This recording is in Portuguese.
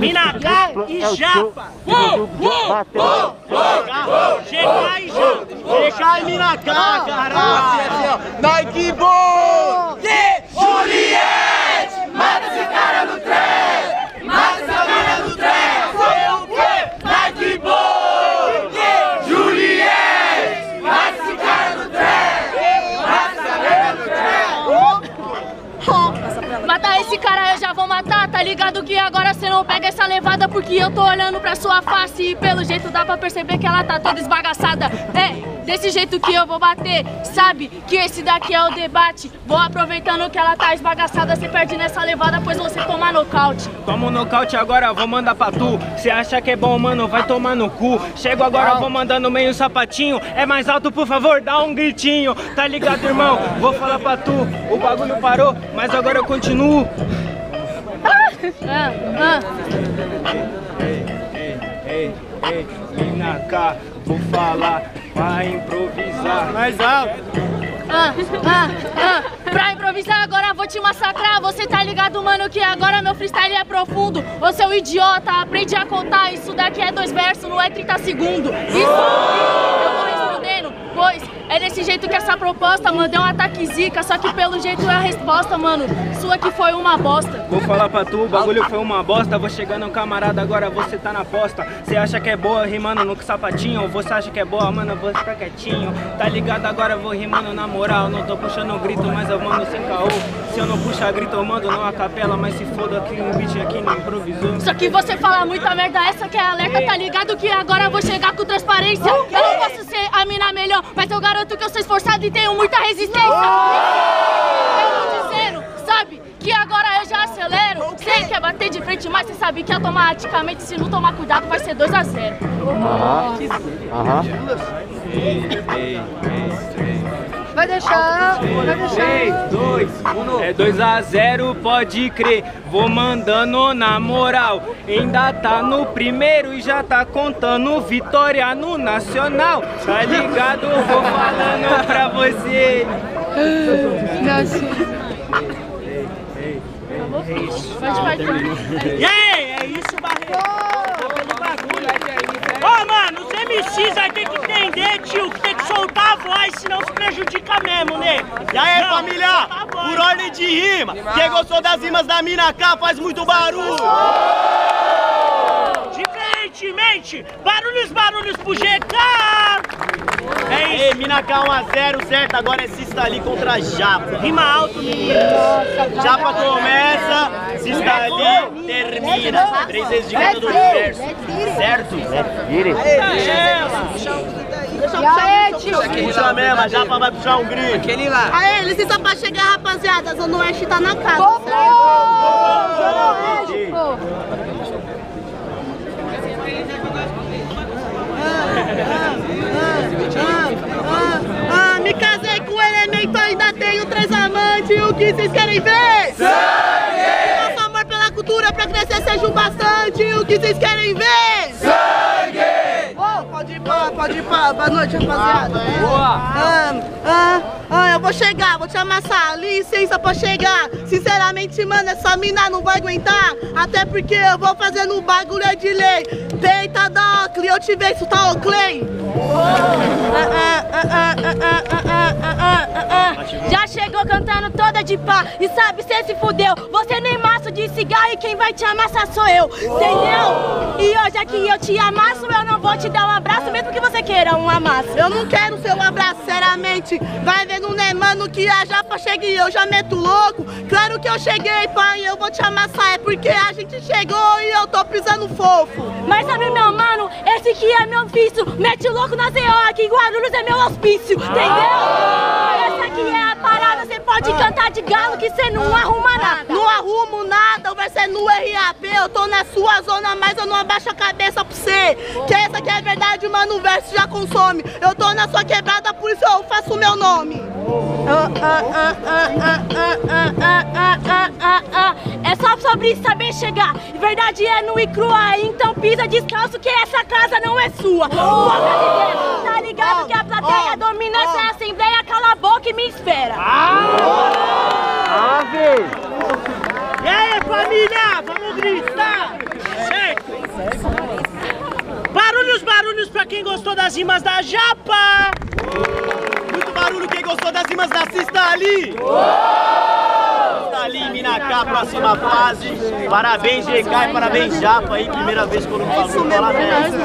Mina AK e Japa. GK e Japa. GK e Mina AK, caralho. Nike bom. Juliette, mata esse cara no trem. Mata essa cara no trem. Foi o quê? Nike bom. Juliette, mata esse cara no trem. Mata essa cara no trem. Matar esse cara eu já vou matar. Tá ligado que agora você não pega essa levada, porque eu tô olhando pra sua face e pelo jeito dá pra perceber que ela tá toda esbagaçada. É desse jeito que eu vou bater, sabe que esse daqui é o debate. Vou aproveitando que ela tá esbagaçada, você perde nessa levada, pois você toma nocaute. Toma um nocaute agora, vou mandar pra tu. Cê acha que é bom, mano, vai tomar no cu. Chego agora, vou mandando meio sapatinho. É mais alto, por favor, dá um gritinho. Tá ligado, irmão? Vou falar pra tu. O bagulho parou, mas agora eu continuo. Ei, Mina AK, vou falar, vai improvisar. Mais alto. Pra improvisar agora vou te massacrar. Você tá ligado, mano, que agora meu freestyle é profundo. Ô seu idiota, aprende a contar. Isso daqui é 2 versos, não é 30 segundos. Isso eu vou respondendo, pois... É desse jeito que essa proposta, mano, deu um ataque zica, só que pelo jeito é a resposta, mano. Sua que foi uma bosta. Vou falar pra tu, o bagulho foi uma bosta. Vou chegando, camarada, agora você tá na posta. Cê acha que é boa rimando no sapatinho? Você acha que é boa, mano, vou ficar quietinho. Tá ligado, agora vou rimando na moral. Não tô puxando grito, mas eu mando sem caô. Se eu não puxar grito, eu mando não a capela. Mas se foda aqui, um beat aqui não improvisou. Só que você fala muita merda, essa que é alerta. Tá ligado que agora vou chegar com transparência. Eu não posso ser a mina melhor, mas eu garanto que eu sou esforçado e tenho muita resistência. Eu tô dizendo, sabe, que agora eu já acelero. Sei que é bater de frente, mas você sabe que automaticamente, se não tomar cuidado, vai ser 2-0. Vai deixar. 3, 2, 1. É 2-0, pode crer. Vou mandando na moral. Ainda tá no primeiro e já tá contando vitória no nacional. Tá ligado? Vou falando pra você. É isso, barreiro. Ô, mano, os MCs vai ter que entender, tio, que tem que soltar a voz, senão se prejudica mesmo, né? E aí, não, família, por ordem de rima, quem gostou das rimas da Mina AK faz muito barulho. Diferentemente, barulhos pro GK. É isso. Ei, Mina AK 1-0, certo? Agora é Sista Lee contra Japa. Rima alto, menino. Japa começa, Sista Lee termina. 3 vezes de cada 2 versos, certo? Deixa eu puxar, puxa mesmo, a Japa vai puxar um grito. Aquele lá. Aê, licença pra chegar, rapaziada. Zona Oeste tá na casa. Zona Oeste, me casei com o elemento, ainda tenho 3 amantes. O que vocês querem ver? Sangue! Nosso amor pela cultura, pra crescer seja o bastante. O que vocês querem ver? Sangue! Pode ir pra... Boa noite, rapaziada. Boa! Eu vou chegar, vou te amassar. Licença pra chegar. Sinceramente, mano, essa mina não vai aguentar. Até porque eu vou fazendo um bagulho de lei. Deita da Ocle, eu te vejo, tá, Clay? Já chegou cantando toda de pá. E sabe, cê se fudeu. Você nem maço de cigarro e quem vai te amassar sou eu. Entendeu? E hoje aqui eu te amasso, eu não vou te dar um abraço, mesmo que você queira um amasso. Eu não quero seu abraço, sinceramente. Vai vendo, né, mano, que a Japa chega e eu já meto louco. Claro que eu cheguei, pai, eu vou te amassar. É porque a gente chegou e eu tô pisando fofo. Mas sabe, meu mano, esse aqui é meu vício. Mete louco na Z.O. aqui em Guarulhos é meu hospício, entendeu? Essa aqui é a parada, você pode cantar de galo que você não arruma nada. Não arrumo nada, vai ser no R.A.P, eu tô na sua zona, mas eu não abaixo a cabeça pra você. Que essa aqui é a verdade, mano, o verso já consome. Eu tô na sua quebrada, por isso eu faço o meu nome. É só sobre saber chegar. Verdade é nua e crua, então pisa descalço que essa casa não é sua. Tá ligado que a plateia domina essa assembleia, cala a boca e me espera. E aí, família, vamos gritar. das rimas da Japa! Muito barulho, quem gostou das rimas da Sista Lee? Sista Lee, Mina AK, próxima fase. Parabéns, GK, e parabéns, Japa aí. Primeira vez que eu não falo, falar mesmo.